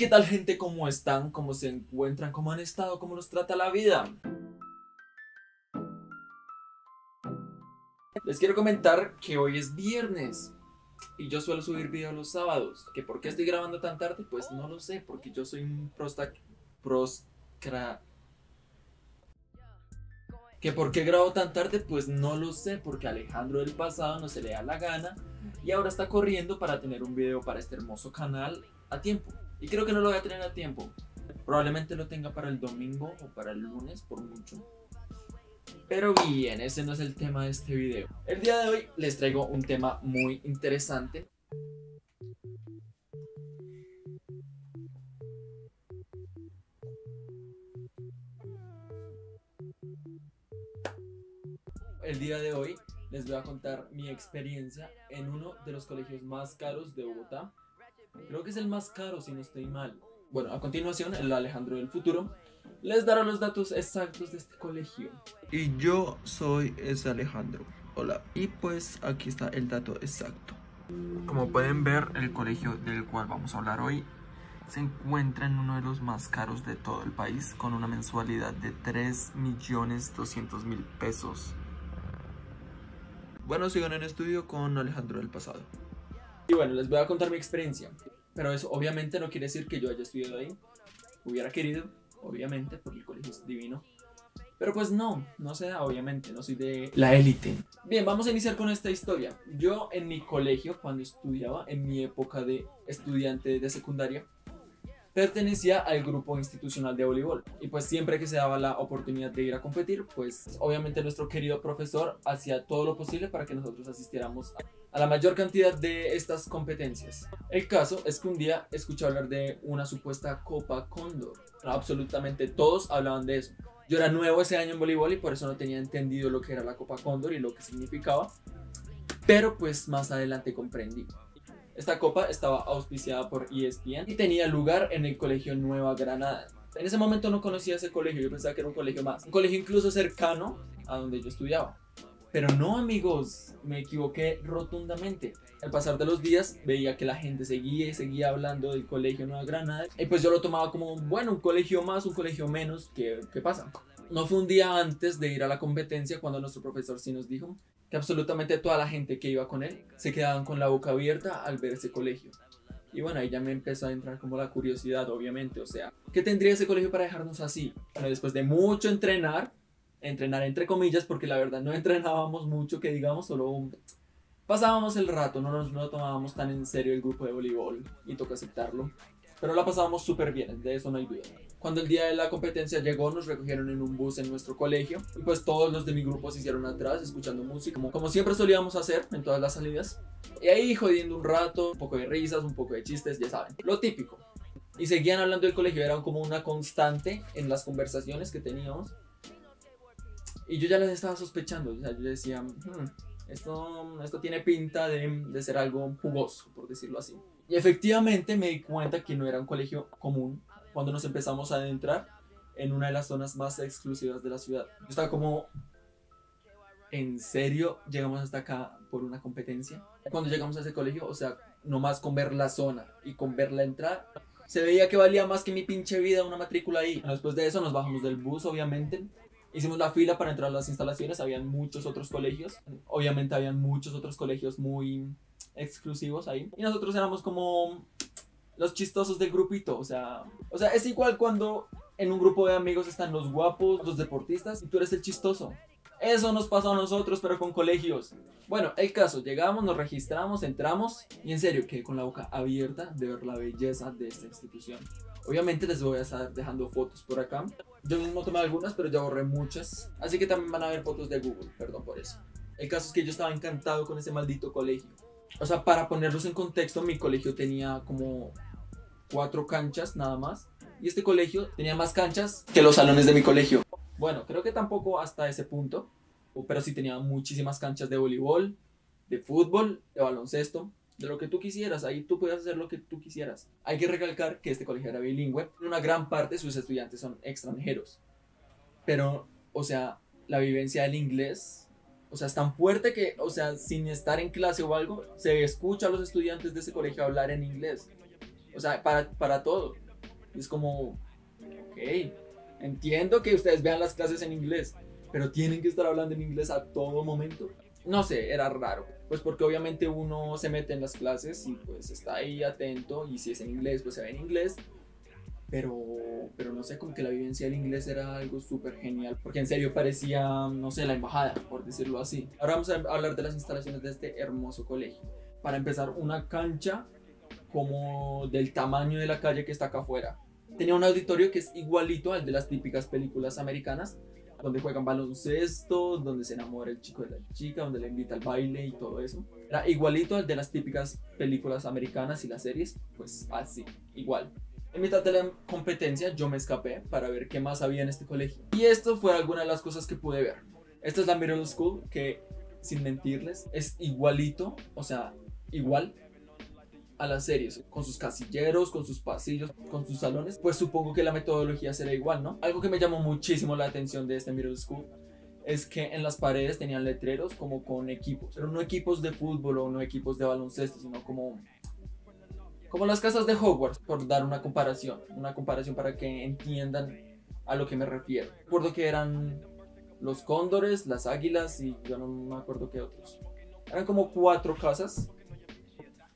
¿qué tal, gente? ¿Cómo están? ¿Cómo se encuentran? ¿Cómo han estado? ¿Cómo los trata la vida? Les quiero comentar que hoy es viernes y yo suelo subir videos los sábados. ¿Que por qué estoy grabando tan tarde? Pues no lo sé, porque yo soy un ¿Que por qué grabo tan tarde? Pues no lo sé, porque a Alejandro del pasado no se le da la gana y ahora está corriendo para tener un video para este hermoso canal a tiempo. Y creo que no lo voy a tener a tiempo. Probablemente lo tenga para el domingo o para el lunes por mucho. Pero bien, ese no es el tema de este video. El día de hoy les traigo un tema muy interesante. El día de hoy les voy a contar mi experiencia en uno de los colegios más caros de Bogotá. Creo que es el más caro, si no estoy mal. Bueno, a continuación, el Alejandro del futuro les dará los datos exactos de este colegio. Y yo soy ese Alejandro. Hola. Y pues aquí está el dato exacto. Como pueden ver, el colegio del cual vamos a hablar hoy se encuentra en uno de los más caros de todo el país, con una mensualidad de 3.200.000 pesos. Bueno, sigan en estudio con Alejandro del pasado. Y bueno, les voy a contar mi experiencia. Pero eso obviamente no quiere decir que yo haya estudiado ahí. Hubiera querido, obviamente, porque el colegio es divino. Pero pues no se da, obviamente, no soy de la élite. Bien, vamos a iniciar con esta historia. Yo en mi colegio, cuando estudiaba, en mi época de estudiante de secundaria, pertenecía al grupo institucional de voleibol. Y pues siempre que se daba la oportunidad de ir a competir, pues obviamente nuestro querido profesor hacía todo lo posible para que nosotros asistiéramos a la mayor cantidad de estas competencias. El caso es que un día escuché hablar de una supuesta Copa Cóndor. Absolutamente todos hablaban de eso. Yo era nuevo ese año en voleibol y por eso no tenía entendido lo que era la Copa Cóndor y lo que significaba. Pero pues más adelante comprendí. Esta copa estaba auspiciada por ESPN y tenía lugar en el Colegio Nueva Granada. En ese momento no conocía ese colegio, yo pensaba que era un colegio más. Un colegio incluso cercano a donde yo estudiaba. Pero no, amigos, me equivoqué rotundamente. Al pasar de los días veía que la gente seguía y seguía hablando del Colegio Nueva Granada. Y pues yo lo tomaba como, bueno, un colegio más, un colegio menos, ¿qué pasa? No fue un día antes de ir a la competencia cuando nuestro profesor sí nos dijo que absolutamente toda la gente que iba con él se quedaban con la boca abierta al ver ese colegio. Y bueno, ahí ya me empezó a entrar como la curiosidad, obviamente, o sea, ¿qué tendría ese colegio para dejarnos así? Bueno, después de mucho entrenar entre comillas, porque la verdad no entrenábamos mucho, que digamos, solo pasábamos el rato, no tomábamos tan en serio el grupo de voleibol, y toca aceptarlo, pero la pasábamos súper bien, de eso no hay duda. Cuando el día de la competencia llegó, nos recogieron en un bus en nuestro colegio y pues todos los de mi grupo se hicieron atrás escuchando música, como siempre solíamos hacer en todas las salidas, y ahí jodiendo un rato, un poco de risas, un poco de chistes, ya saben, lo típico. Y seguían hablando del colegio, era como una constante en las conversaciones que teníamos. Y yo ya les estaba sospechando, o sea, yo decía, esto tiene pinta de ser algo jugoso, por decirlo así. Y efectivamente me di cuenta que no era un colegio común cuando nos empezamos a adentrar en una de las zonas más exclusivas de la ciudad. Yo estaba como, ¿en serio llegamos hasta acá por una competencia? Cuando llegamos a ese colegio, o sea, nomás con ver la zona y con ver la entrada, se veía que valía más que mi pinche vida una matrícula ahí. Después de eso nos bajamos del bus, obviamente. Hicimos la fila para entrar a las instalaciones, habían muchos otros colegios, obviamente habían muchos otros colegios muy exclusivos ahí. Y nosotros éramos como los chistosos del grupito, o sea, es igual cuando en un grupo de amigos están los guapos, los deportistas, y tú eres el chistoso. Eso nos pasó a nosotros, pero con colegios. Bueno, el caso, llegamos, nos registramos, entramos, y en serio, quedé con la boca abierta de ver la belleza de esta institución. Obviamente les voy a estar dejando fotos por acá. Yo mismo tomé algunas, pero ya borré muchas. Así que también van a ver fotos de Google, perdón por eso. El caso es que yo estaba encantado con ese maldito colegio. O sea, para ponerlos en contexto, mi colegio tenía como 4 canchas nada más. Y este colegio tenía más canchas que los salones de mi colegio. Bueno, creo que tampoco hasta ese punto. Pero sí tenía muchísimas canchas de voleibol, de fútbol, de baloncesto, de lo que tú quisieras, ahí tú podías hacer lo que tú quisieras. Hay que recalcar que este colegio era bilingüe, en una gran parte sus estudiantes son extranjeros, pero, o sea, la vivencia del inglés, o sea, es tan fuerte que, o sea, sin estar en clase o algo, se escucha a los estudiantes de ese colegio hablar en inglés, o sea, para todo. Es como, ok, entiendo que ustedes vean las clases en inglés, pero tienen que estar hablando en inglés a todo momento. No sé, era raro, pues porque obviamente uno se mete en las clases y pues está ahí atento, y si es en inglés pues se ve en inglés, pero no sé, como que la vivencia del inglés era algo súper genial, porque en serio parecía, no sé, la embajada, por decirlo así. Ahora vamos a hablar de las instalaciones de este hermoso colegio. Para empezar, una cancha como del tamaño de la calle que está acá afuera. Tenía un auditorio que es igualito al de las típicas películas americanas, donde juegan baloncesto, donde se enamora el chico de la chica, donde le invita al baile y todo eso. Era igualito al de las típicas películas americanas y las series, pues así, igual. En mitad de la competencia yo me escapé para ver qué más había en este colegio. Y esto fue alguna de las cosas que pude ver. Esta es la middle school, que sin mentirles es igualito, o sea, igual a las series, con sus casilleros, con sus pasillos, con sus salones. Pues supongo que la metodología será igual, ¿no? Algo que me llamó muchísimo la atención de este middle school es que en las paredes tenían letreros como con equipos, pero no equipos de fútbol o no equipos de baloncesto, sino como las casas de Hogwarts, por dar una comparación para que entiendan a lo que me refiero. Recuerdo que eran los cóndores, las águilas y yo no me acuerdo qué otros. Eran como 4 casas,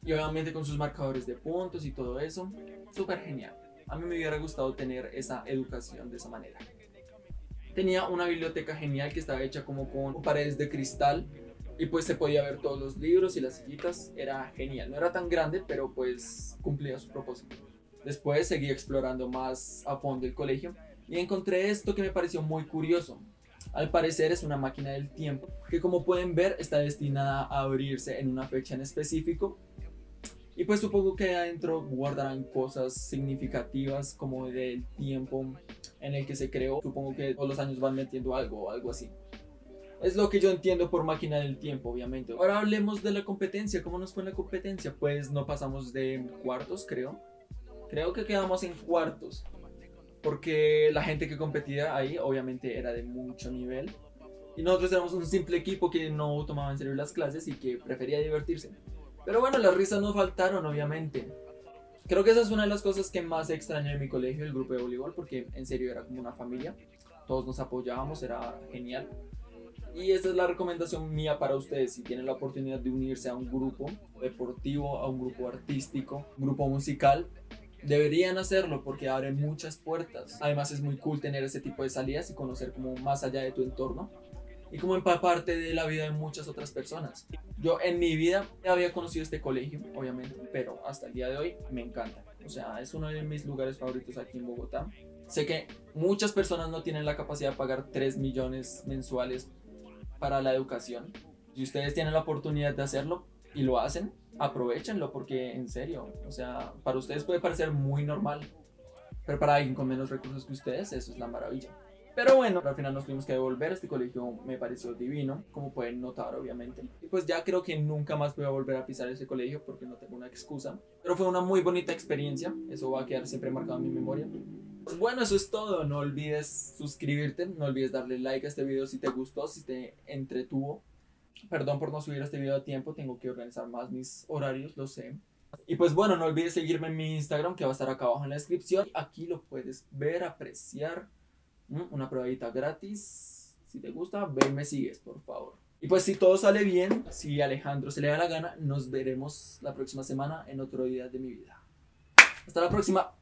y obviamente con sus marcadores de puntos y todo eso. Súper genial. A mí me hubiera gustado tener esa educación de esa manera. Tenía una biblioteca genial que estaba hecha como con paredes de cristal, y pues se podía ver todos los libros y las sillitas. Era genial. No era tan grande, pero pues cumplía su propósito. Después seguí explorando más a fondo el colegio y encontré esto que me pareció muy curioso. Al parecer es una máquina del tiempo que, como pueden ver, está destinada a abrirse en una fecha en específico. Y pues supongo que adentro guardarán cosas significativas como del tiempo en el que se creó. Supongo que todos los años van metiendo algo o algo así. Es lo que yo entiendo por máquina del tiempo, obviamente. Ahora hablemos de la competencia. ¿Cómo nos fue en la competencia? Pues no pasamos de cuartos, creo. Creo que quedamos en cuartos, porque la gente que competía ahí obviamente era de mucho nivel. Y nosotros éramos un simple equipo que no tomaba en serio las clases y que prefería divertirse. Pero bueno, las risas no faltaron, obviamente. Creo que esa es una de las cosas que más extraño de mi colegio, el grupo de voleibol, porque en serio era como una familia. Todos nos apoyábamos, era genial. Y esta es la recomendación mía para ustedes. Si tienen la oportunidad de unirse a un grupo deportivo, a un grupo artístico, un grupo musical, deberían hacerlo porque abre muchas puertas. Además es muy cool tener ese tipo de salidas y conocer como más allá de tu entorno, y como empaparte de la vida de muchas otras personas. Yo en mi vida había conocido este colegio, obviamente, pero hasta el día de hoy me encanta. O sea, es uno de mis lugares favoritos aquí en Bogotá. Sé que muchas personas no tienen la capacidad de pagar 3 millones mensuales para la educación. Si ustedes tienen la oportunidad de hacerlo y lo hacen, aprovéchenlo, porque en serio, o sea, para ustedes puede parecer muy normal, pero para alguien con menos recursos que ustedes, eso es la maravilla. Pero bueno, al final nos tuvimos que devolver. Este colegio me pareció divino, como pueden notar, obviamente. Y pues ya creo que nunca más voy a volver a pisar ese colegio porque no tengo una excusa. Pero fue una muy bonita experiencia, eso va a quedar siempre marcado en mi memoria. Pues bueno, eso es todo. No olvides suscribirte, no olvides darle like a este video si te gustó, si te entretuvo. Perdón por no subir este video a tiempo, tengo que organizar más mis horarios, lo sé. Y pues bueno, no olvides seguirme en mi Instagram, que va a estar acá abajo en la descripción. Aquí lo puedes ver, apreciar. Una probadita gratis. Si te gusta, ve y me sigues, por favor. Y pues si todo sale bien, si Alejandro se le da la gana, nos veremos la próxima semana en otro día de mi vida. Hasta la próxima.